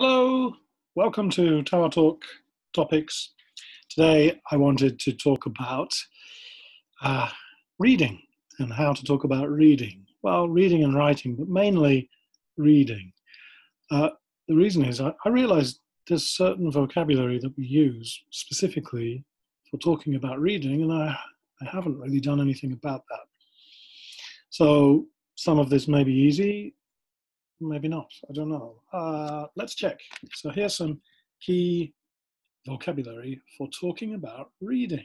Hello, welcome to Tower Talk Topics. Today I wanted to talk about reading and how to talk about reading. Well, reading and writing, but mainly reading. The reason is I realized there's certain vocabulary that we use specifically for talking about reading, and I haven't really done anything about that. So some of this may be easy, maybe not, I don't know. Let's check. So here's some key vocabulary for talking about reading.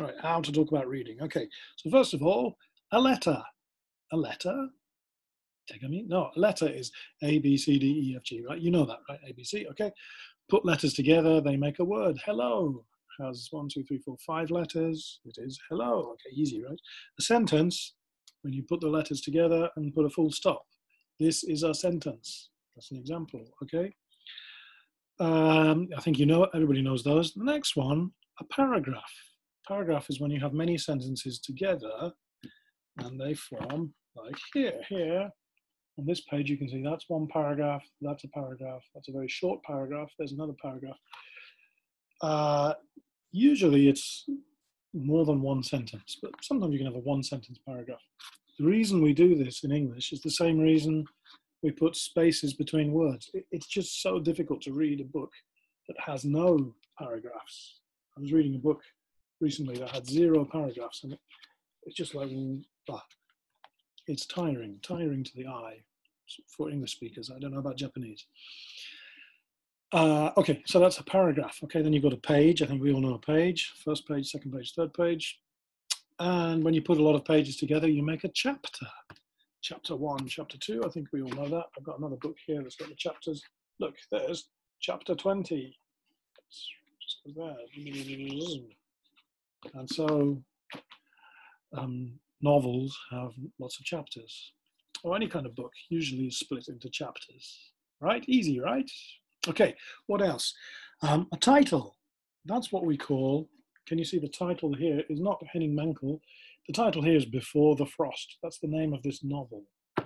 All right, how to talk about reading. Okay, so first of all, a letter. A letter? No, a letter is A, B, C, D, E, F, G, right? You know that, right? A, B, C, okay. Put letters together, they make a word. Hello has 1, 2, 3, 4, 5 letters. It is hello. Okay, easy, right? A sentence, when you put the letters together and put a full stop. This is a sentence. That's an example, okay? I think you know it, everybody knows those. The next one, a paragraph. Paragraph is when you have many sentences together and they form, like here. On this page you can see that's one paragraph, that's a paragraph, that's a very short paragraph, there's another paragraph. Usually it's more than one sentence, but sometimes you can have a one sentence paragraph. The reason we do this in English is the same reason we put spaces between words. It's just so difficult to read a book that has no paragraphs. I was reading a book recently that had 0 paragraphs, and it's just like, blah. It's tiring to the eye for English speakers. I don't know about Japanese. Okay, so that's a paragraph. Okay, then you've got a page. I think we all know a page. First page, second page, third page. And when you put a lot of pages together, you make a chapter. Chapter 1, chapter 2, I think we all know that. I've got another book here that's got the chapters. Look, there's chapter 20. Just there. And so novels have lots of chapters. Or any kind of book usually is split into chapters. Right? Easy, right? Okay, what else? A title. That's what we call... Can you see the title here is not Henning Mankell. The title here is Before the Frost. That's the name of this novel.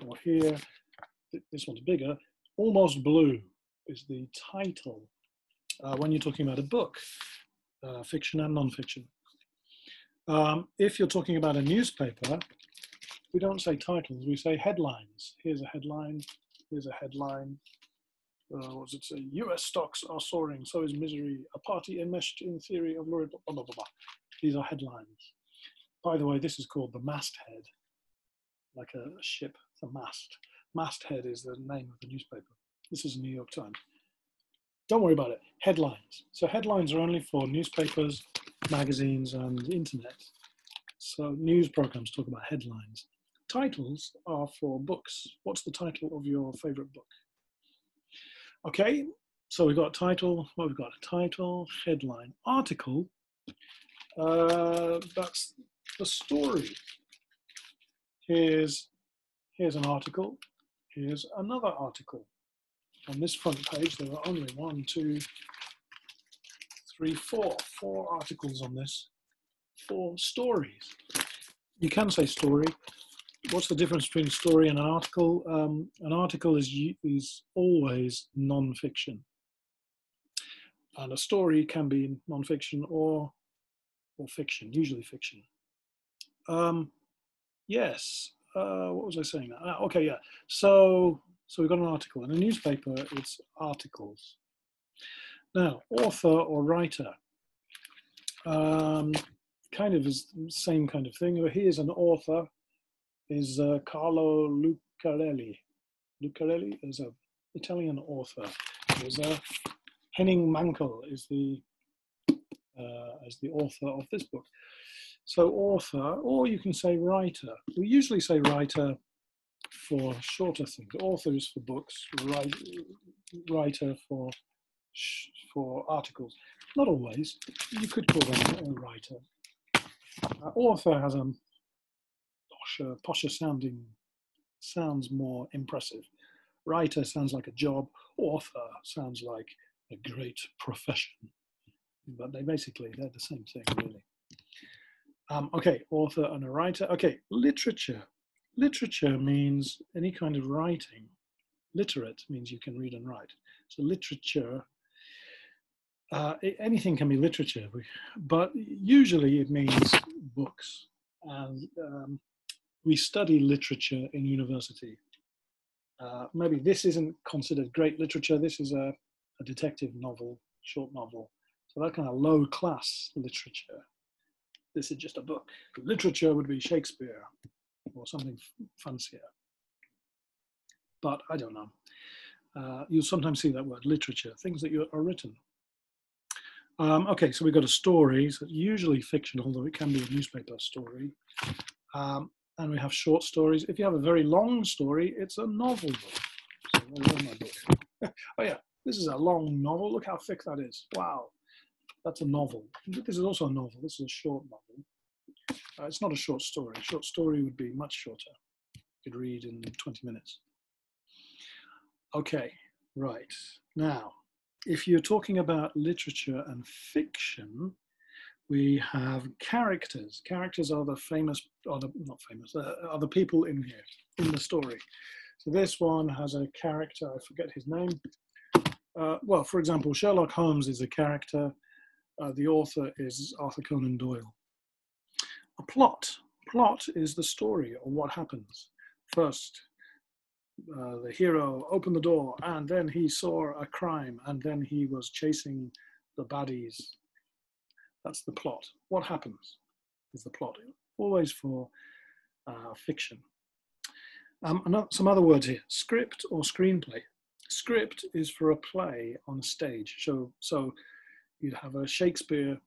Or here, this one's bigger, Almost Blue is the title when you're talking about a book, fiction and non-fiction. If you're talking about a newspaper, we don't say titles, we say headlines. Here's a headline, here's a headline. What does it say? US stocks are soaring, so is misery. A party enmeshed in theory of Lord, blah, blah, blah, blah. These are headlines. By the way, this is called the masthead, like a ship, the mast. Masthead is the name of the newspaper. This is the New York Times. Don't worry about it. Headlines. So headlines are only for newspapers, magazines, and internet. So news programs talk about headlines. Titles are for books. What's the title of your favorite book? Okay, so we've got title, well, we've got a title, headline, article, that's the story. Here's an article, here's another article. On this front page, there are only 4 articles on this, 4 stories. You can say story. What's the difference between a story and an article? An article is always non-fiction. And a story can be non-fiction or fiction, usually fiction. What was I saying? Okay, yeah. So we've got an article. In a newspaper, it's articles. Now, author or writer. Kind of is the same kind of thing. Here's an author. Is Carlo Luccarelli. Luccarelli is an Italian author. There's Henning Mankell is the author of this book. So author, or you can say writer. We usually say writer for shorter things. Author is for books, writer for articles. Not always. You could call them a writer. Author has a posher sounding, sounds more impressive. Writer sounds like a job. Author sounds like a great profession. But they're the same thing, really. Okay, author and a writer. Okay, literature. Literature means any kind of writing. Literate means you can read and write. So literature, anything can be literature, but usually it means books. And we study literature in university. Maybe this isn't considered great literature. This is a detective novel, short novel. So that kind of low class literature. This is just a book. Literature would be Shakespeare or something fancier. But I don't know. You'll sometimes see that word literature, things that are written. Okay, so we've got a story, so usually fictional, although it can be a newspaper story. And we have short stories. If you have a very long story, it's a novel book. So where's my book? Oh yeah, this is a long novel. Look how thick that is. Wow, that's a novel. This is also a novel. This is a short novel. It's not a short story. A short story would be much shorter. You could read in 20 minutes. Okay, right. Now, if you're talking about literature and fiction, we have characters. Characters are the famous, are the people in here, in the story. So this one has a character, I forget his name. Well, for example, Sherlock Holmes is a character. The author is Arthur Conan Doyle. A plot. Plot is the story or what happens. First, the hero opened the door and then he saw a crime and then he was chasing the baddies. That's the plot. What happens is the plot, always for fiction. Some other words here, script or screenplay. Script is for a play on a stage. So you'd have a Shakespeare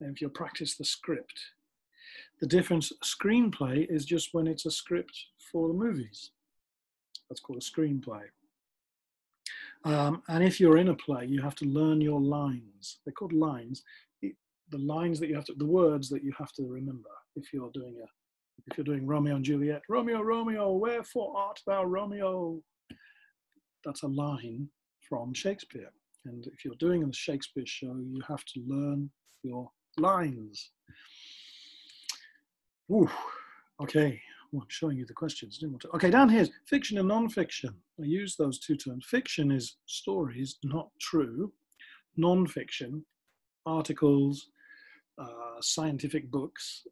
and if you practice the script. The difference, screenplay is just when it's a script for the movies. That's called a screenplay. And if you're in a play, you have to learn your lines. They're called lines. The lines that you have to, the words that you have to remember. If you're doing Romeo and Juliet, Romeo, Romeo, wherefore art thou Romeo? That's a line from Shakespeare. And if you're doing a Shakespeare show, you have to learn your lines. Ooh, okay. Well, I'm showing you the questions. Okay, down here is fiction and non-fiction. I use those two terms. Fiction is stories, not true. Non-fiction, articles, scientific books,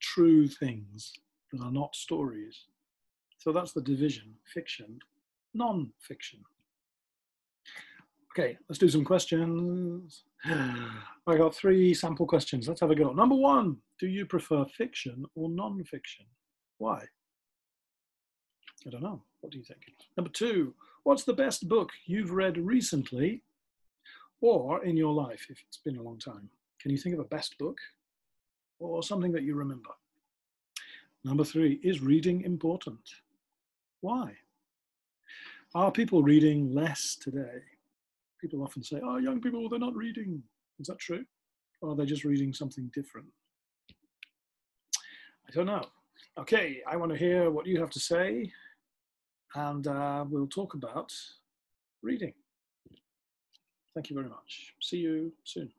true things that are not stories. So that's the division, fiction, non-fiction. Okay, let's do some questions. I got 3 sample questions. Let's have a go. Number 1, do you prefer fiction or non-fiction? Why? I don't know. What do you think? Number 2, what's the best book you've read recently or in your life if it's been a long time? Can you think of a best book or something that you remember? Number 3, is reading important? Why? Are people reading less today? People often say, oh, young people, they're not reading. Is that true? Or are they just reading something different? I don't know. Okay, I want to hear what you have to say, and we'll talk about reading. Thank you very much. See you soon.